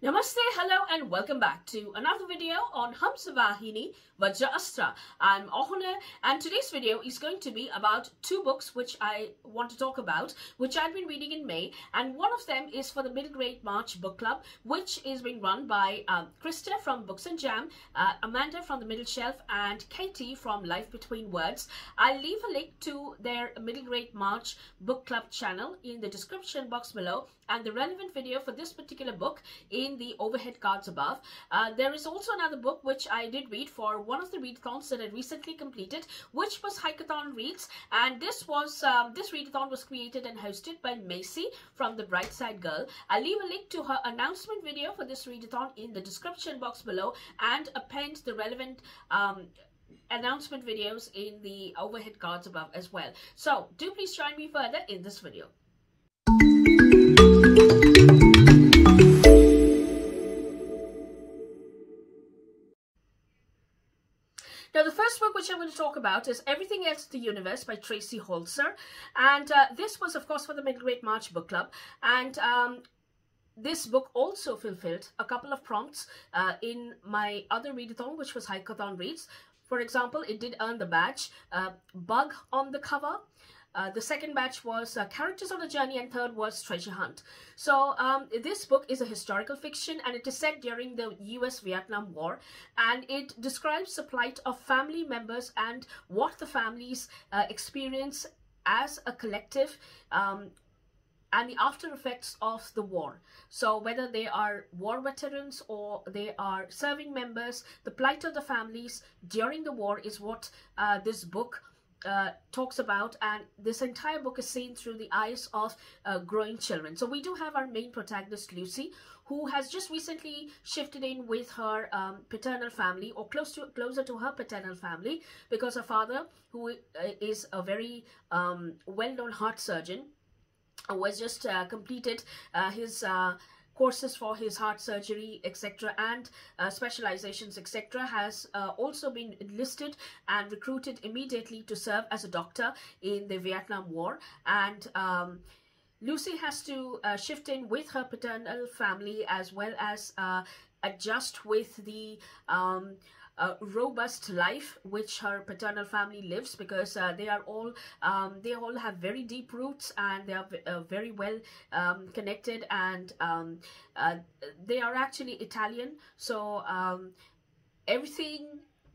Namaste, hello and welcome back to another video on Hamsavahini Vajraasthra. I'm Awhona and today's video is going to be about two books which I want to talk about, which I've been reading in May, and one of them is for the Middle Grade March Book Club, which is being run by Krista from Books and Jam, Amanda from The Middle Shelf and Katie from Life Between Words. I'll leave a link to their Middle Grade March Book Club channel in the description box below and the relevant video for this particular book is in the overhead cards above. There is also another book which I did read for one of the readathons that I recently completed, which was Hikeathon Reads, and this readathon was created and hosted by Macy from the Bright Side Girl. I'll leave a link to her announcement video for this readathon in the description box below and append the relevant announcement videos in the overhead cards above as well. So do please join me further in this video. Now, the first book which I'm going to talk about is Everything Else in the Universe by Tracy Holczer, and this was, of course, for the Middle Grade March Book Club, and this book also fulfilled a couple of prompts in my other readathon, which was Hikeathon Reads. For example, it did earn the badge Bug on the Cover. The second batch was Characters on a Journey, and third was Treasure Hunt. So this book is a historical fiction and it is set during the US-Vietnam War, and it describes the plight of family members and what the families experience as a collective and the after effects of the war. So whether they are war veterans or they are serving members, the plight of the families during the war is what this book talks about, and this entire book is seen through the eyes of growing children. So we do have our main protagonist Lucy, who has just recently shifted in with her paternal family, or closer to her paternal family, because her father, who is a very well-known heart surgeon, was just completed his courses for his heart surgery, etc., and specializations, etc., has also been enlisted and recruited immediately to serve as a doctor in the Vietnam War. And Lucy has to shift in with her paternal family as well as adjust with the robust life which her paternal family lives, because they all have very deep roots and they are very well connected, and they are actually Italian, so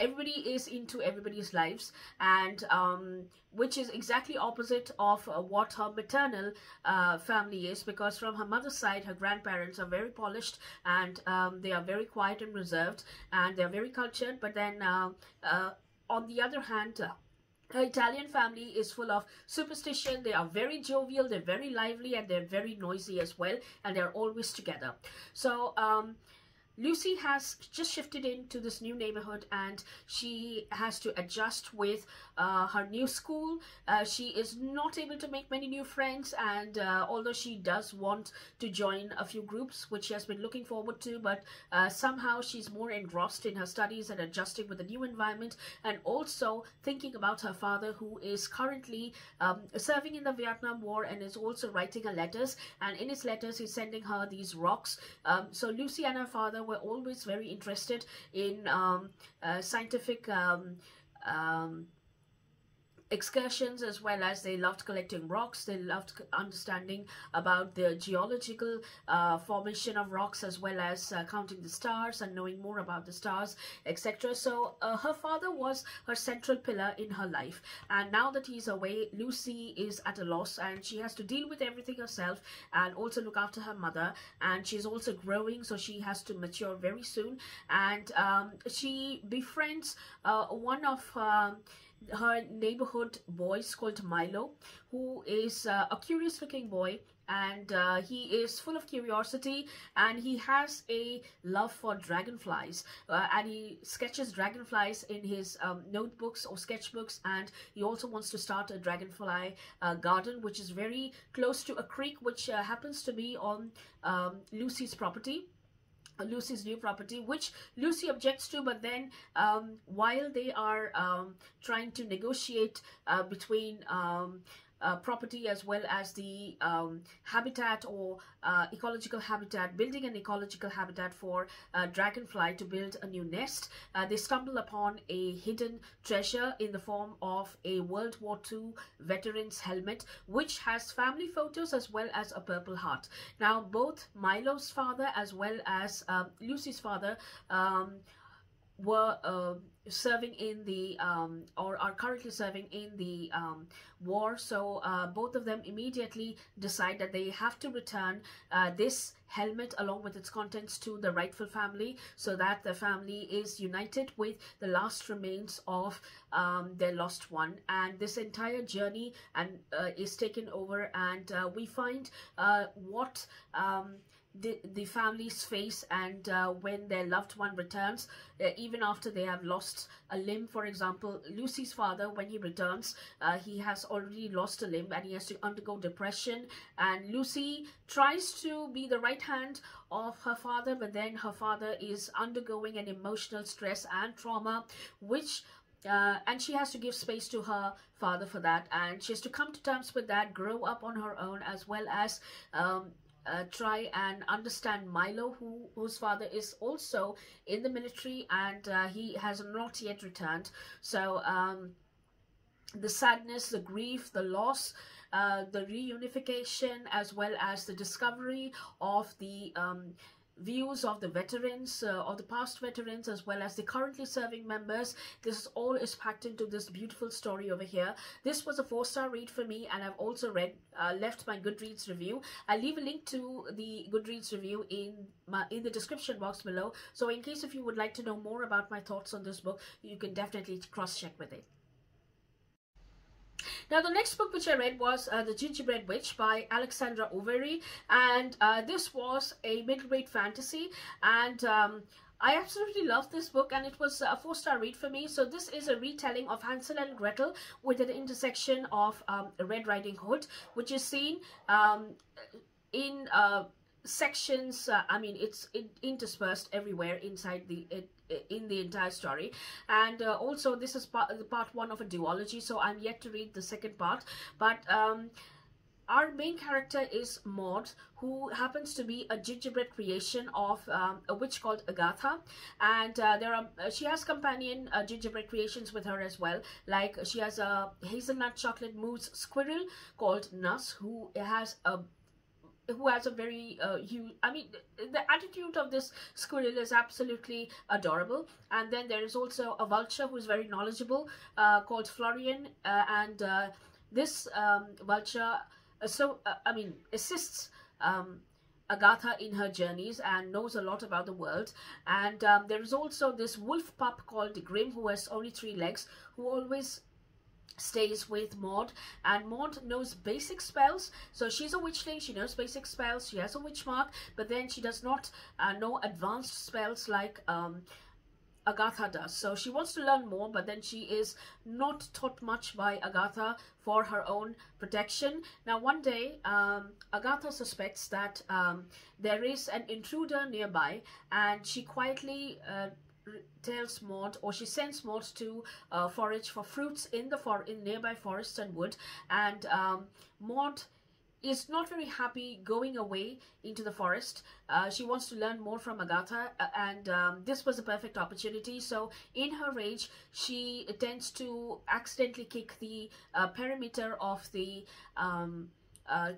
everybody is into everybody's lives, and which is exactly opposite of what her maternal family is, because from her mother's side, her grandparents are very polished and they are very quiet and reserved, and they are very cultured. But then on the other hand, her Italian family is full of superstition. They are very jovial, they're very lively, and they're very noisy as well, and they're always together. So Lucy has just shifted into this new neighborhood and she has to adjust with her new school. She is not able to make many new friends, and although she does want to join a few groups which she has been looking forward to, but somehow she's more engrossed in her studies and adjusting with the new environment, and also thinking about her father, who is currently serving in the Vietnam War and is also writing her letters, and in his letters he's sending her these rocks. So Lucy and her father were always very interested in scientific excursions, as well as they loved collecting rocks. They loved understanding about the geological formation of rocks, as well as counting the stars and knowing more about the stars, etc. So her father was her central pillar in her life, and now that he's away, Lucy is at a loss, and she has to deal with everything herself and also look after her mother, and she's also growing, so she has to mature very soon. And she befriends one of her neighborhood boys called Milo, who is a curious looking boy, and he is full of curiosity, and he has a love for dragonflies, and he sketches dragonflies in his notebooks or sketchbooks, and he also wants to start a dragonfly garden, which is very close to a creek which happens to be on Lucy's new property, which Lucy objects to. But then while they are trying to negotiate between property as well as the habitat or ecological habitat, building an ecological habitat for dragonfly to build a new nest. They stumble upon a hidden treasure in the form of a World War II veteran's helmet, which has family photos as well as a purple heart. Now, both Milo's father as well as Lucy's father were serving in the or are currently serving in the war, so both of them immediately decide that they have to return this helmet along with its contents to the rightful family, so that the family is united with the last remains of their lost one. And this entire journey and is taken over, and we find what the families face, and when their loved one returns, even after they have lost a limb. For example, Lucy's father, when he returns, he has already lost a limb and he has to undergo depression, and Lucy tries to be the right hand of her father, but then her father is undergoing an emotional stress and trauma, which and she has to give space to her father for that, and she has to come to terms with that, grow up on her own, as well as try and understand Milo, whose father is also in the military, and he has not yet returned. So the sadness, the grief, the loss, the reunification, as well as the discovery of the views of the veterans or the past veterans, as well as the currently serving members. This all is packed into this beautiful story over here. This was a 4-star read for me, and I've also left my Goodreads review. I'll leave a link to the Goodreads review in the description box below, so in case if you would like to know more about my thoughts on this book, you can definitely cross-check with it. Now, the next book which I read was The Gingerbread Witch by Alexandra Overy, and this was a middleweight fantasy, and I absolutely loved this book, and it was a 4-star read for me. So this is a retelling of Hansel and Gretel with an intersection of Red Riding Hood, which is seen in sections. I mean, it's interspersed everywhere inside in the entire story, and also this is part one of a duology, so I'm yet to read the second part. But our main character is Maud, who happens to be a gingerbread creation of a witch called Agatha, and she has companion gingerbread creations with her as well. Like, she has a hazelnut chocolate mousse squirrel called Nuss, who has a very huge, I mean, the attitude of this squirrel is absolutely adorable. And then there is also a vulture who is very knowledgeable, called Florian, and this vulture assists Agatha in her journeys and knows a lot about the world. And there is also this wolf pup called Grim, who has only 3 legs, who always stays with Maud, and Maud knows basic spells. So she's a witchling, she knows basic spells, she has a witch mark, but then she does not know advanced spells like Agatha does. So she wants to learn more, but then she is not taught much by Agatha for her own protection. Now, one day Agatha suspects that there is an intruder nearby, and she quietly tells Maud, or she sends Maud to forage for fruits in nearby forests and wood. And Maud is not very happy going away into the forest. She wants to learn more from Agatha, and this was a perfect opportunity. So in her rage, she tends to accidentally kick the perimeter of the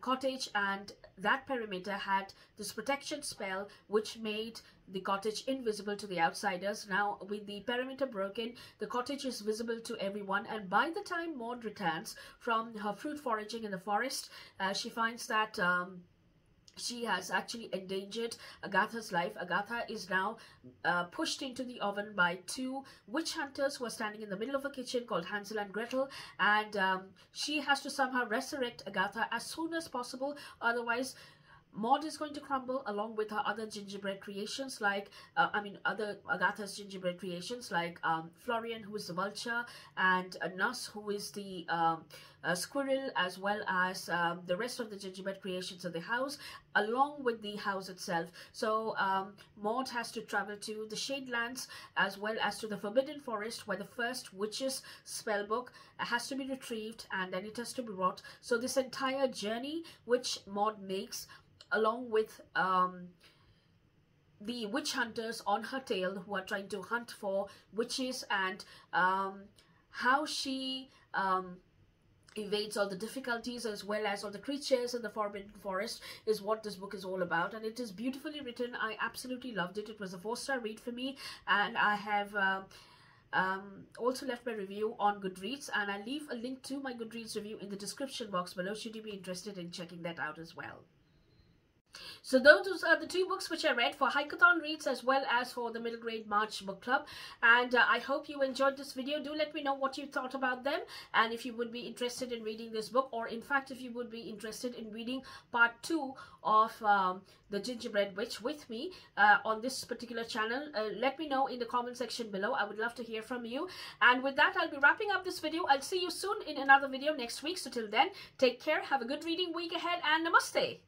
cottage, and that perimeter had this protection spell which made the cottage invisible to the outsiders. Now, with the perimeter broken, the cottage is visible to everyone, and by the time Maud returns from her fruit foraging in the forest, she finds that she has actually endangered Agatha's life. Agatha is now pushed into the oven by 2 witch hunters who are standing in the middle of a kitchen called Hansel and Gretel, and she has to somehow resurrect Agatha as soon as possible, otherwise Maud is going to crumble along with her other gingerbread creations, like Agatha's gingerbread creations, like Florian, who is the vulture, and Nuss, who is the squirrel, as well as the rest of the gingerbread creations of the house, along with the house itself. So Maud has to travel to the Shadelands as well as to the Forbidden Forest, where the first witch's spell book has to be retrieved and then it has to be wrought. So this entire journey which Maud makes, along with the witch hunters on her tail who are trying to hunt for witches, and how she evades all the difficulties as well as all the creatures in the Forbidden Forest, is what this book is all about. And it is beautifully written. I absolutely loved it. It was a 4-star read for me, and I have also left my review on Goodreads, and I leave a link to my Goodreads review in the description box below should you be interested in checking that out as well. So those are the two books which I read for Hikeathon Reads as well as for the Middle Grade March Book Club, and I hope you enjoyed this video. Do let me know what you thought about them, and if you would be interested in reading this book, or in fact if you would be interested in reading part 2 of The Gingerbread Witch with me on this particular channel. Let me know in the comment section below. I would love to hear from you. And with that, I'll be wrapping up this video. I'll see you soon in another video next week. So till then, take care, have a good reading week ahead, and namaste.